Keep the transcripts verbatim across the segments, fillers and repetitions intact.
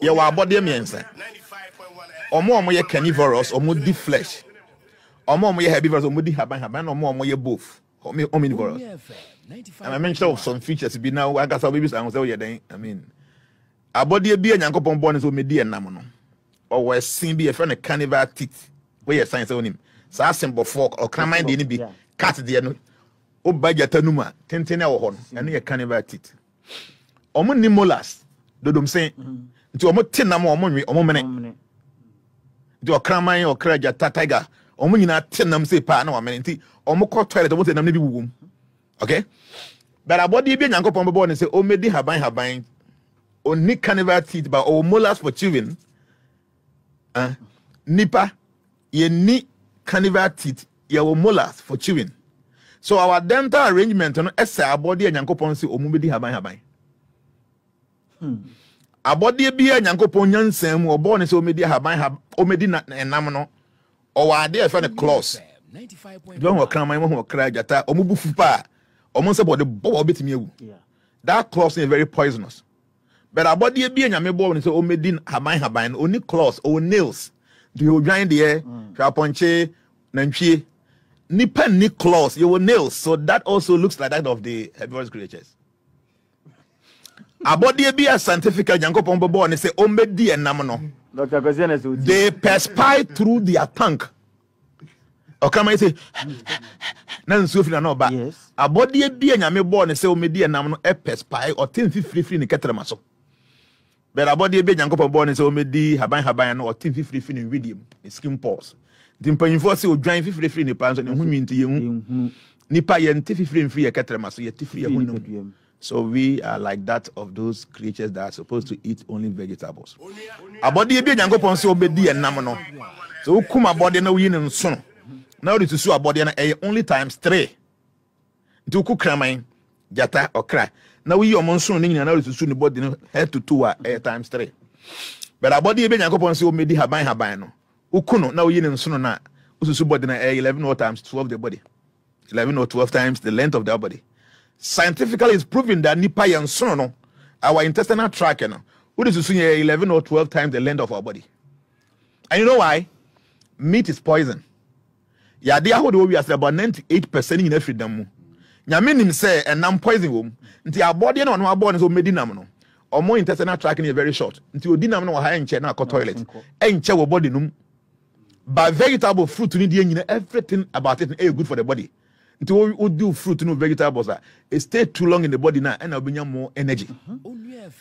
Ye wa abode miensa. Omo omo ye carnivorous, omo di flesh. Omo omo ye herbivorous, omo di haban haban, omo omo ye both. Omo omnivorous. And I mentioned some features be now I got some babies and say then I mean abode bi Nyankopon born so me di enam no. Or we sin bi e fe na carnival teeth. We ye science onim. Sa symbol fork or crime dey ni bi cat dey no. O bajata numa tenten e wo ho no. Ene ye carnival teeth. Omo ni molars. Dodom say nti omo tenam omo nwe omo mene nti okraman okra jata tiger omo nyina tenam say pa na wamene nti omo ko toilet omo tenam na bi wuwum. Okay, but abodi bi Nyankopon bebo ne say o medi haban haban oni carnival teeth ba o molars for children ah nipa ye ni carnival teeth ye o molars for children, so our dental arrangement no ese abodi Nyankopon say o mu medi haban haban. Hmm. Abodi bi Nyankopon nyansam wo bo ne se o medi haban hab o medi na enam no o wa ade e fa ne close ninety-five point one don wo kran man wo kra jata o mu bufu pa o mu se bo de bo betimi ewu. That close is very poisonous, but abodi bi nyame bo ne se o medi haban haban no oni close o nails do you join there traponche nantwie nipa ni close you will nails, so that also looks like that of the herbivorous creatures. Abodi bi a scientific Nyankopon bobo ne say omedi enam no. Doctor Kwesiene say they perspire through their tank. Okama say na nsuo fi na no ba. Abodi bi nyame bo ne say omedi enam no e perspire or tin fi free free ni ketrema so. But abodi bi Nyankopon bo ne say omedi haban haban no or tin fi free free ni widiam ni skin pores. Dimpanfo say odwan fi free free ni panso ni hunwi nti yehu. Nipa ye nti fi free free ye ketrema so ye ti free ye hunum. So we are like that of those creatures that are supposed to eat only vegetables. Abodi bi Nyankopon se obedi enam no. So we come abodi na we ne nso no. Na we to so abodi na e only times three. Nti ku kraman jata okra. Na we omo nso ne nyina na we to so ne body no head to two e times three. But abodi bi Nyankopon se obedi haban haban no. Ukuno na we ne nso no na ususu body na e eleven or times twelve the body. eleven or twelve times the length of the body. Scientifically, it's proven that nipa yansono no, our intestinal tract no, what is to eleven or twelve times the length of our body. And you know why? Meat is poison. Yeah, they are who we are about ninety-eight percent in every damn. Nyaminim say and nam poison womb. Until our body no our body is medinamno. Or more intestinal tract is very short. Until dinamno high in chair now toilet. And chair body num. By vegetable fruit to need everything about it is good for the body. It will do fruit no vegetables. It stay too long in the body now and I'll bring more energy.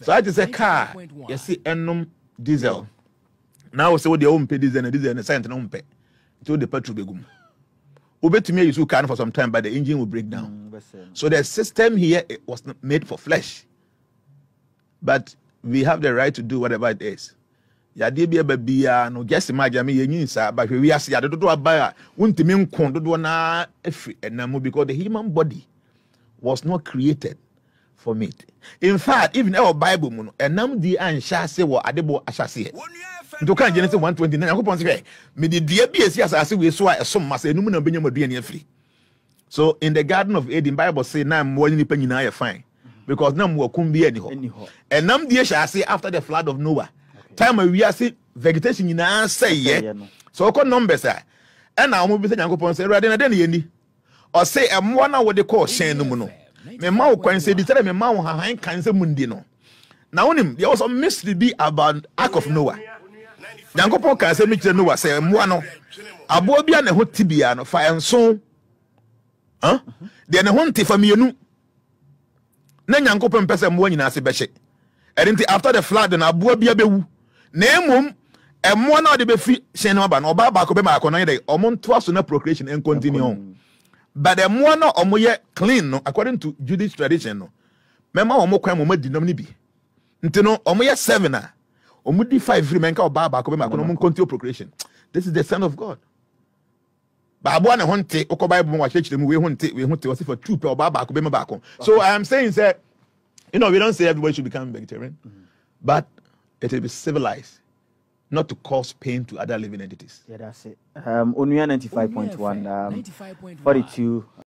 So I just say car, you see enum diesel. Now say what they own pay diesel and diesel and science no pay. It will the petrol begum. Obey to me you can for some time, but the engine will break down. So the system here it was not made for flesh. But we have the right to do whatever it is. Ya de bia bia no guess imagine me nyinsa ba hwe wiase ya dodo abaya untimi nkon dodo na afri enam, because the human body was not created for meat. In fact, even our Bible mu no enam di anhyase wo adebo ahyase. Nto kan Genesis one twenty-nine Nyankopon se me de dia bia si asase we so a esom ma se enum na benya madua ne afri. So in the Garden of Eden, Bible say na mo ni pa nyina ya fine because na mo akum bia ni ho. Enam di ahyase after the flood of Noah. Time we are see vegetation in our say, yeah. So, I call numbers, sir. And now, I'm going to say, I'm say, rather than any, or say, I'm one hour the call, Shane Muno. My mouth can say, the time my mouth has cancer mundino. Now, there was a mystery be about Ark of Noah. Nyankopon can say, Mister Noah, say, I'm one. I will be on a hot tibiano, fire and so. Huh? Then a hunty for me, you know. Then Nyankopon person, one in Asibashe. And after the flood, and I will be a boo. Name and one of the befi Shenoban or Baba Cobema Conade or Montwasuna procreation and continue on. But the one or more clean, according to Jewish tradition, Mamma or Mokamu did not be. Ntino or more seven, or moody five remain or Baba Cobema continue procreation. This is the Son of God. Babuana Honte, Okobai was church, we won't take, we won't take for two or Baba Cobema Bacon. So I am saying that, you know, we don't say everybody should become vegetarian, but it will be civilized, not to cause pain to other living entities. Yeah, that's it. Um, Onua ninety-five point one, um, forty-two.